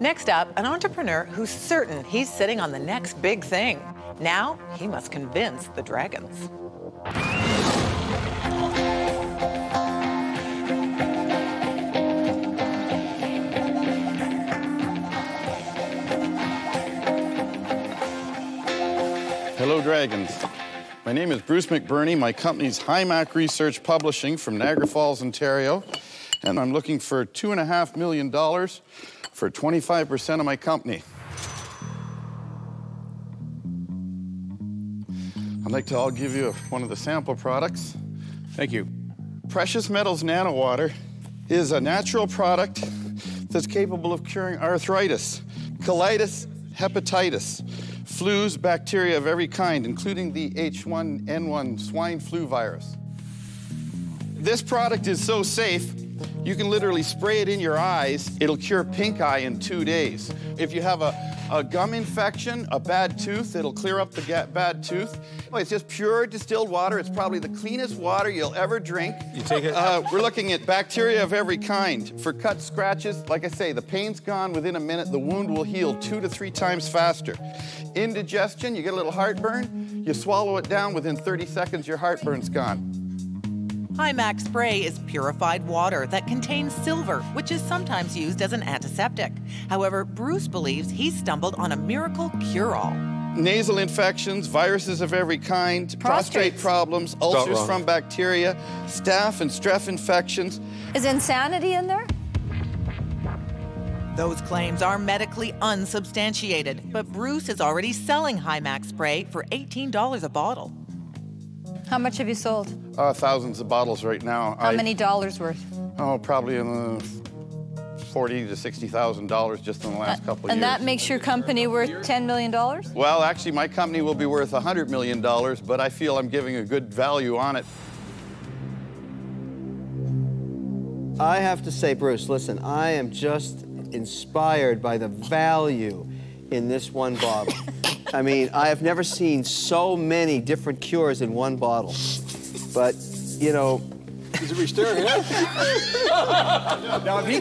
Next up, an entrepreneur who's certain he's sitting on the next big thing. Now he must convince the dragons. Hello, dragons. My name is Bruce McBurney. My company's HiMac Research Publishing from Niagara Falls, Ontario. And I'm looking for $2.5 million for 25% of my company. I'd like to all give you one of the sample products. Thank you. Precious Metals Nanowater is a natural product that's capable of curing arthritis, colitis, hepatitis, flus, bacteria of every kind, including the H1N1 swine flu virus. This product is so safe, you can literally spray it in your eyes. It'll cure pink eye in 2 days. If you have a gum infection, a bad tooth, it'll clear up the bad tooth. Well, it's just pure distilled water. It's probably the cleanest water you'll ever drink. You take it? We're looking at bacteria of every kind. For cuts, scratches, like I say, the pain's gone within a minute. The wound will heal 2 to 3 times faster. Indigestion, you get a little heartburn. You swallow it down, within 30 seconds, your heartburn's gone. HiMac spray is purified water that contains silver, which is sometimes used as an antiseptic. However, Bruce believes he stumbled on a miracle cure-all. Nasal infections, viruses of every kind, prostate problems, ulcers from bacteria, staph and strep infections. Is insanity in there? Those claims are medically unsubstantiated, but Bruce is already selling HiMac spray for $18 a bottle. How much have you sold? Thousands of bottles right now. How many dollars worth? Oh, probably in the $40,000 to $60,000 just in the last couple of years. And that makes your company worth $10 million? Well, actually, my company will be worth $100 million, but I feel I'm giving a good value on it. I have to say, Bruce, listen, I am just inspired by the value in this one bottle. I mean, I have never seen so many different cures in one bottle. But, you know... Is he staring at it? Now, if he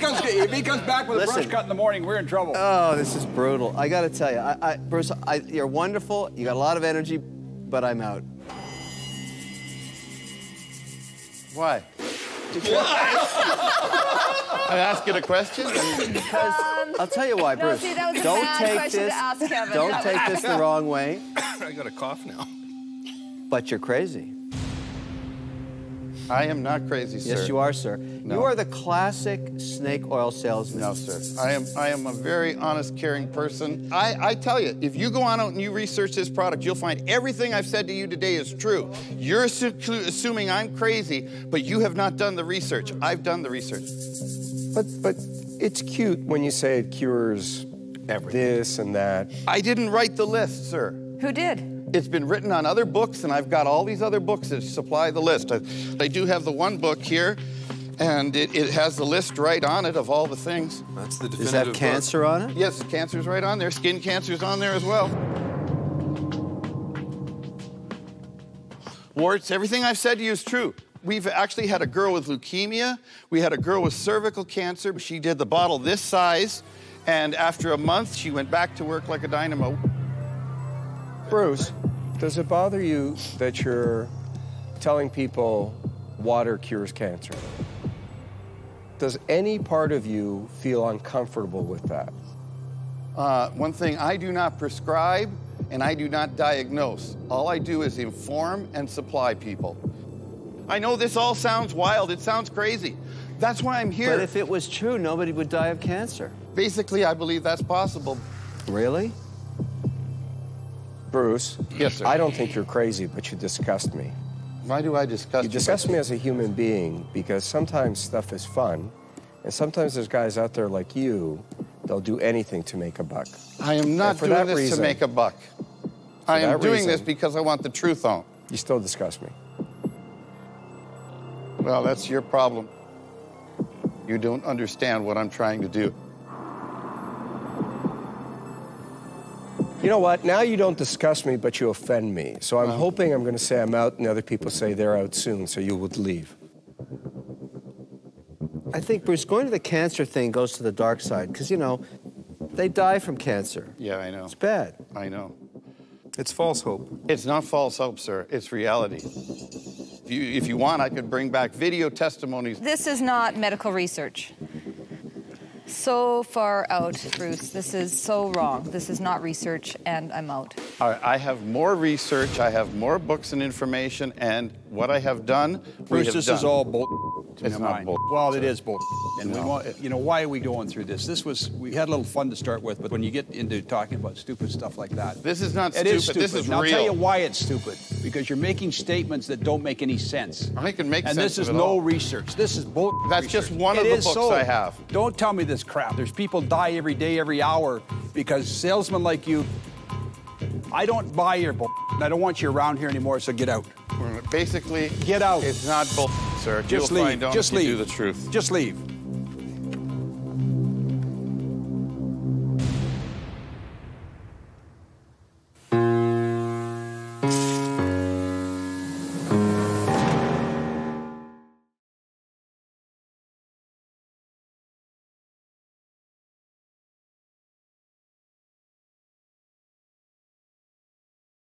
comes back with a brush cut in the morning, we're in trouble. Oh, this is brutal. I got to tell you, Bruce, you're wonderful. You got a lot of energy, but I'm out. Why? I'm asking a question? Because I'll tell you why, Bruce. See, that was don't a bad take this. To ask Kevin. Don't take this the wrong way. I got a cough now. But you're crazy. I am not crazy, sir. Yes, you are, sir. No. You are the classic snake oil salesman. No, sir. I am a very honest, caring person. I tell you, if you go on out and you research this product, you'll find everything I've said to you today is true. You're assuming I'm crazy, but you have not done the research. I've done the research. But it's cute when you say it cures everything. This and that. I didn't write the list, sir. Who did? It's been written on other books, and I've got all these other books that supply the list. I do have the one book here, and it has the list right on it of all the things. That's the definitive book. Is that cancer on it? Yes, cancer's right on there. Skin cancer's on there as well. Warts, everything I've said to you is true. We've actually had a girl with leukemia. We had a girl with cervical cancer. She did the bottle this size, and after a month, she went back to work like a dynamo. Bruce, does it bother you that you're telling people water cures cancer? Does any part of you feel uncomfortable with that? One thing, I do not prescribe and I do not diagnose. All I do is inform and supply people. I know this all sounds wild, it sounds crazy. That's why I'm here. But if it was true, nobody would die of cancer. Basically, I believe that's possible. Really? Bruce, yes, sir. I don't think you're crazy, but you disgust me. Why do I disgust you? You disgust me as a human being, because sometimes stuff is fun, and sometimes there's guys out there like you, they'll do anything to make a buck. I am not doing this to make a buck. I am doing this because I want the truth on. You still disgust me. Well, that's your problem. You don't understand what I'm trying to do. You know what? Now you don't disgust me, but you offend me. So I'm hoping I'm going to say I'm out, and other people say they're out soon, so you would leave. I think, Bruce, going to the cancer thing goes to the dark side, because, you know, They die from cancer. Yeah, I know. It's bad. I know. It's false hope. It's not false hope, sir. It's reality. If you want, I could bring back video testimonies. This is not medical research. So far out, Bruce. This is so wrong. This is not research, and I'm out. All right, I have more research. I have more books and information, and what I have done, Bruce, this is all bull. It's not bull. Well, it is bull. And you know, why are we going through this? This was, we had a little fun to start with, but when you get into talking about stupid stuff like that. This is not stupid. It is stupid. This is real. I'll tell you why it's stupid. Because you're making statements that don't make any sense. I can make sense of it all. And this is no research. This is bull. That's just one of the books I have. Don't tell me this crap. There's people die every day, every hour, because salesmen like you, I don't buy your bull. I don't want you around here anymore, so get out. Basically, get out. It's not bull, sir. Just leave. Just leave. You do the truth. Just leave.